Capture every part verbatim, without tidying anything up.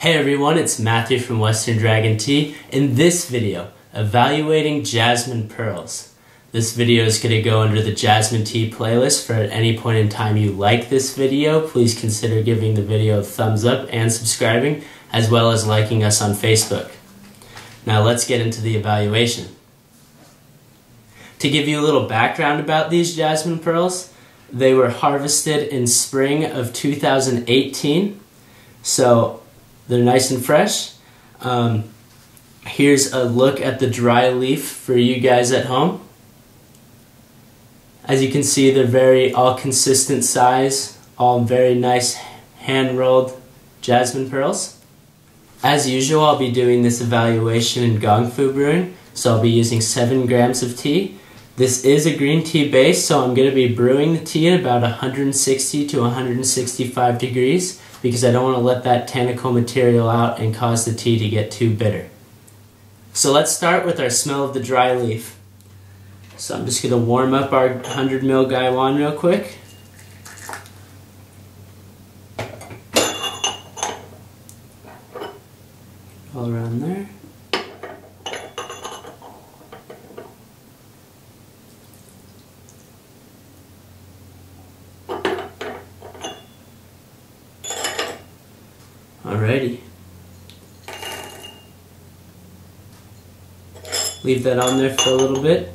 Hey everyone, it's Matthew from Western Dragon Tea. In this video, evaluating Jasmine Pearls. This video is going to go under the Jasmine Tea playlist. For at any point in time you like this video, please consider giving the video a thumbs up and subscribing, as well as liking us on Facebook. Now let's get into the evaluation. To give you a little background about these Jasmine Pearls, they were harvested in spring of two thousand eighteen. So they're nice and fresh. Um, here's a look at the dry leaf for you guys at home. As you can see, they're very all consistent size, all very nice hand-rolled Jasmine Pearls. As usual, I'll be doing this evaluation in gongfu brewing, so I'll be using seven grams of tea. This is a green tea base, so I'm going to be brewing the tea at about one hundred sixty to one hundred sixty-five degrees, because I don't want to let that tannical material out and cause the tea to get too bitter. So let's start with our smell of the dry leaf. So I'm just going to warm up our one hundred mil gaiwan real quick. All around there. Alrighty. Leave that on there for a little bit.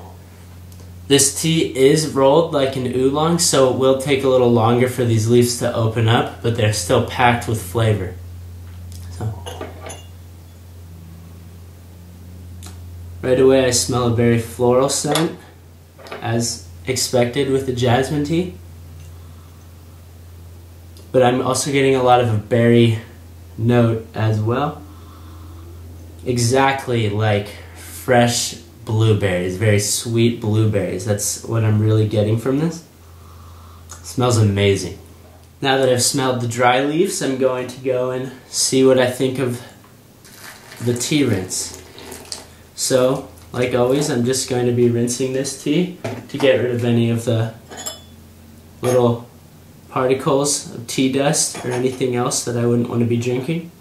This tea is rolled like an oolong, so it will take a little longer for these leaves to open up, but they're still packed with flavor. So, right away I smell a very floral scent, as expected with the jasmine tea. But I'm also getting a lot of a berry note as well, exactly like fresh blueberries, very sweet blueberries. That's what I'm really getting from this. It smells amazing. Now that I've smelled the dry leaves, I'm going to go and see what I think of the tea rinse. So, like always, I'm just going to be rinsing this tea to get rid of any of the little particles of tea dust or anything else that I wouldn't want to be drinking.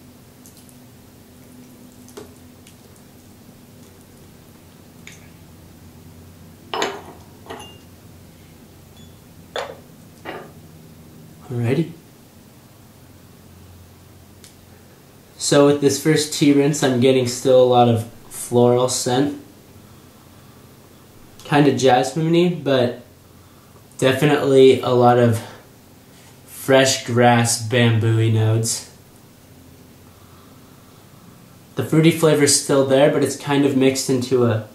Alrighty. So with this first tea rinse, I'm getting still a lot of floral scent. Kind of jasmine-y, but definitely a lot of fresh grass, bamboo-y nodes. The fruity flavor's still there, but it's kind of mixed into a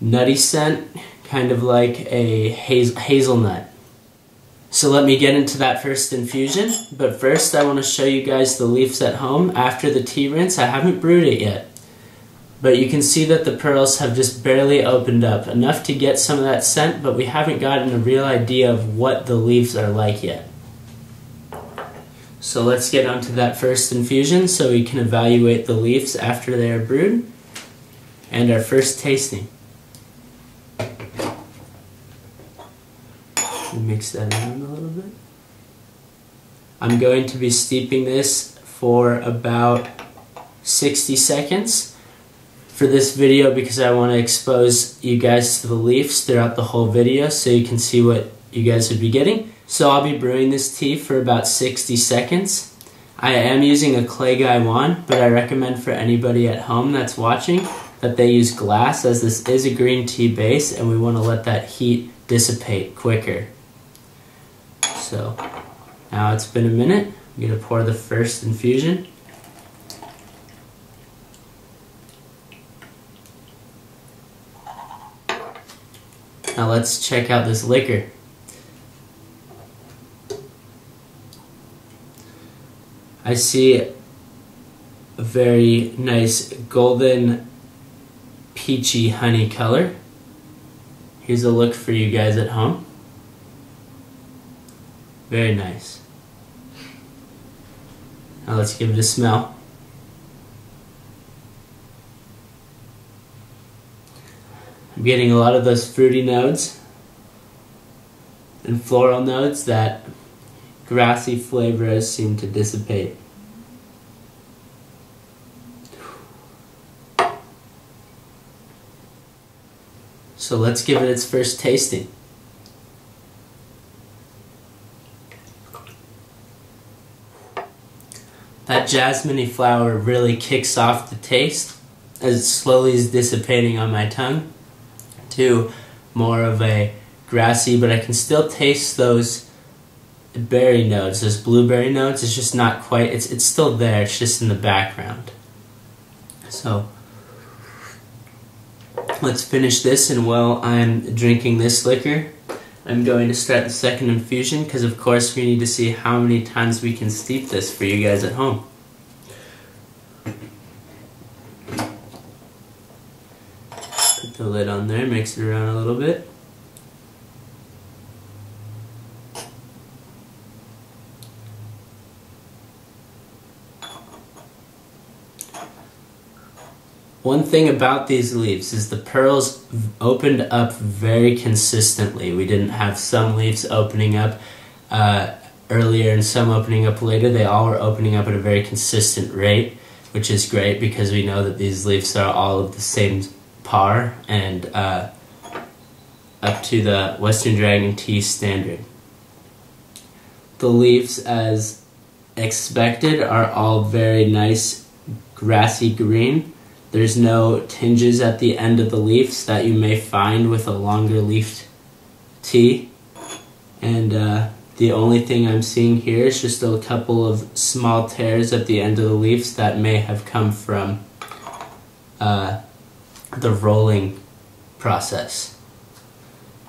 nutty scent, kind of like a haz hazelnut. So let me get into that first infusion, but first I want to show you guys the leaves at home after the tea rinse. I haven't brewed it yet, but you can see that the pearls have just barely opened up, enough to get some of that scent, but we haven't gotten a real idea of what the leaves are like yet. So let's get onto that first infusion so we can evaluate the leaves after they are brewed and our first tasting. Mix that around a little bit. I'm going to be steeping this for about sixty seconds for this video, because I want to expose you guys to the leaves throughout the whole video so you can see what you guys would be getting. So I'll be brewing this tea for about sixty seconds. I am using a clay gaiwan, but I recommend for anybody at home that's watching that they use glass, as this is a green tea base and we want to let that heat dissipate quicker. So now it's been a minute. I'm going to pour the first infusion. Now let's check out this liquor. I see a very nice golden peachy honey color. Here's a look for you guys at home. Very nice. Now let's give it a smell. I'm getting a lot of those fruity notes and floral notes that grassy flavors seem to dissipate. So let's give it its first tasting. That jasmine-y flower really kicks off the taste as it slowly is dissipating on my tongue to more of a grassy, but I can still taste those berry notes, those blueberry notes. It's just not quite, it's, it's still there, it's just in the background. So let's finish this, and while I'm drinking this liquor, I'm going to start the second infusion because of course we need to see how many times we can steep this for you guys at home. Put the lid on there, mix it around a little bit. One thing about these leaves is the pearls opened up very consistently. We didn't have some leaves opening up uh, earlier and some opening up later. They all were opening up at a very consistent rate, which is great because we know that these leaves are all of the same par and uh, up to the Western Dragon Tea standard. The leaves, as expected, are all very nice grassy green. There's no tinges at the end of the leaves that you may find with a longer leafed tea. And uh, the only thing I'm seeing here is just a couple of small tears at the end of the leaves that may have come from uh, the rolling process.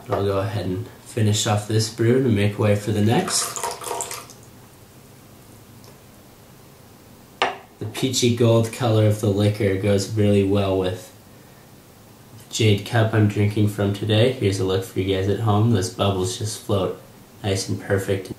But I'll go ahead and finish off this brew to make way for the next. The peachy gold color of the liquor goes really well with the jade cup I'm drinking from today. Here's a look for you guys at home. Those bubbles just float nice and perfect.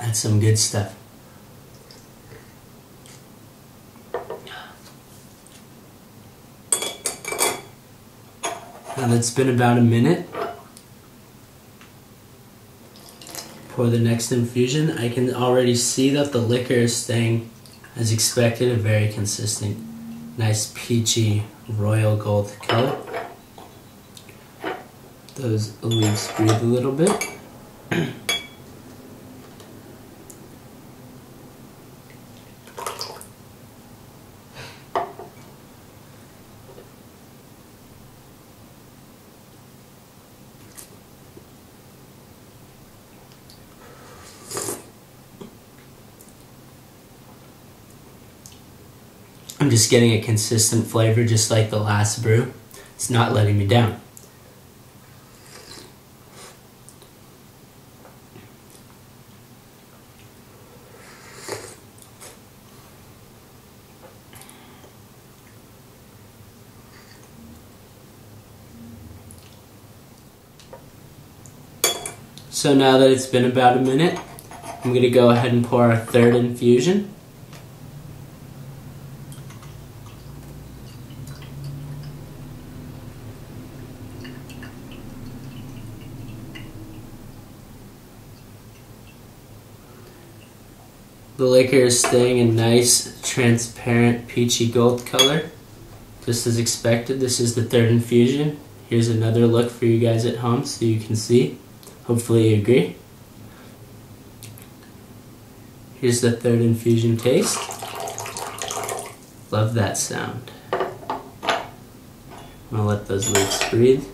That's some good stuff. Now that's been about a minute. Pour the next infusion. I can already see that the liquor is staying, as expected, a very consistent, nice peachy royal gold color. Those leaves breathe a little bit. I'm just getting a consistent flavor just like the last brew. It's not letting me down. So now that it's been about a minute, I'm going to go ahead and pour our third infusion. The liquor is staying a nice, transparent, peachy gold color, just as expected. This is the third infusion. Here's another look for you guys at home so you can see. Hopefully you agree. Here's the third infusion taste. Love that sound. I'm gonna let those leaves breathe.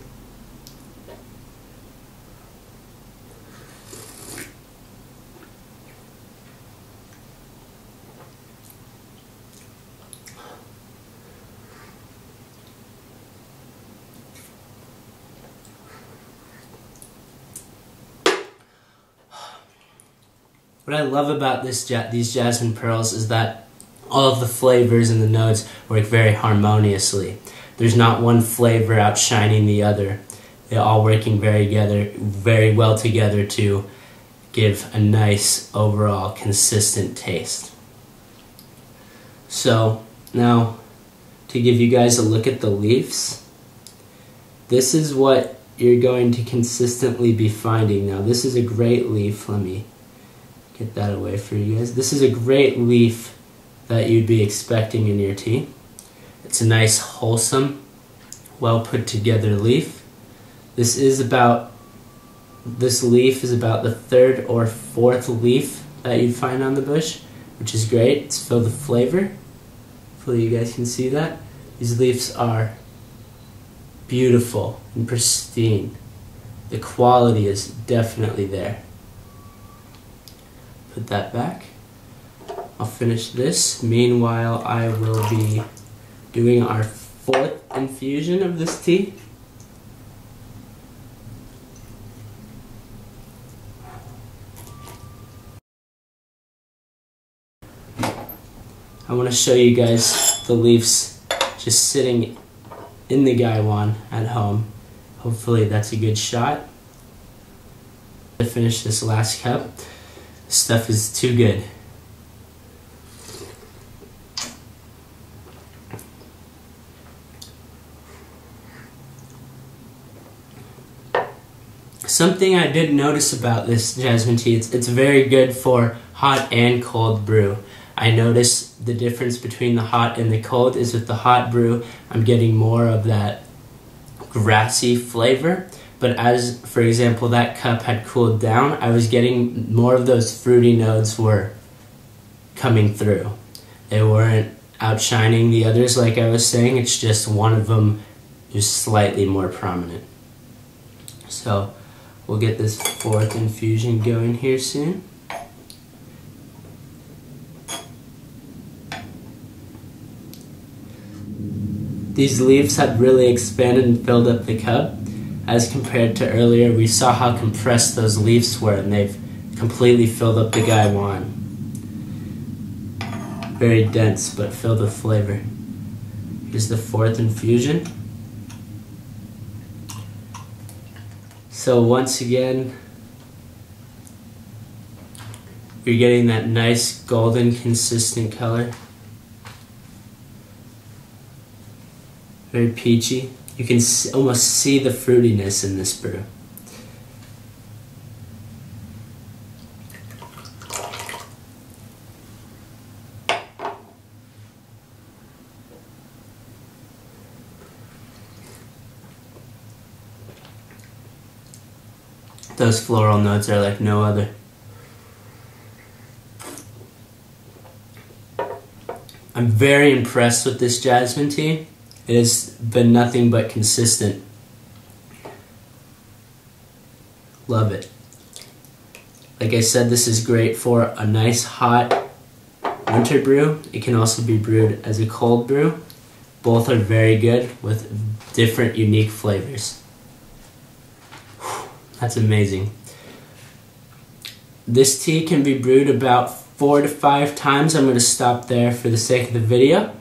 What I love about this ja these jasmine pearls is that all of the flavors and the notes work very harmoniously. There's not one flavor outshining the other. They're all working very together, very well together to give a nice overall consistent taste. So now to give you guys a look at the leaves, this is what you're going to consistently be finding. Now, this is a great leaf. Let me get that away for you guys. This is a great leaf that you'd be expecting in your tea. It's a nice, wholesome, well put together leaf. This is about, this leaf is about the third or fourth leaf that you'd find on the bush, which is great. It's filled with flavor. Hopefully you guys can see that. These leaves are beautiful and pristine. The quality is definitely there. Put that back. I'll finish this. Meanwhile, I will be doing our fourth infusion of this tea. I want to show you guys the leaves just sitting in the gaiwan at home. Hopefully that's a good shot. To finish this last cup, this stuff is too good. Something I did notice about this jasmine tea, it's, it's very good for hot and cold brew. I notice the difference between the hot and the cold is with the hot brew, I'm getting more of that grassy flavor. But as, for example, that cup had cooled down, I was getting more of those fruity notes were coming through. They weren't outshining the others, like I was saying, it's just one of them is slightly more prominent. So we'll get this fourth infusion going here soon. These leaves had really expanded and filled up the cup. As compared to earlier, we saw how compressed those leaves were, and they've completely filled up the gaiwan. Very dense, but filled with flavor. Here's the fourth infusion. So once again, you're getting that nice golden consistent color. Very peachy. You can almost see the fruitiness in this brew. Those floral notes are like no other. I'm very impressed with this jasmine tea. It has been nothing but consistent. Love it. Like I said, this is great for a nice hot winter brew. It can also be brewed as a cold brew. Both are very good with different unique flavors. Whew, that's amazing. This tea can be brewed about four to five times. I'm going to stop there for the sake of the video.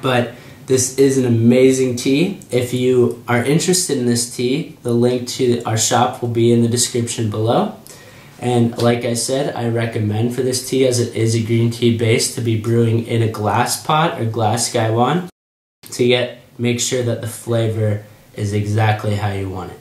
But this is an amazing tea. If you are interested in this tea, the link to our shop will be in the description below. And like I said, I recommend for this tea, as it is a green tea base, to be brewing in a glass pot or glass gaiwan to get make sure that the flavor is exactly how you want it.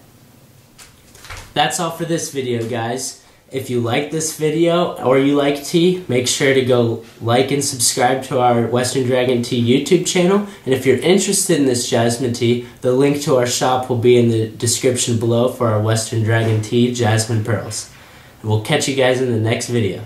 That's all for this video, guys. If you like this video or you like tea, make sure to go like and subscribe to our Western Dragon Tea YouTube channel. And if you're interested in this jasmine tea, the link to our shop will be in the description below for our Western Dragon Tea Jasmine Pearls. And we'll catch you guys in the next video.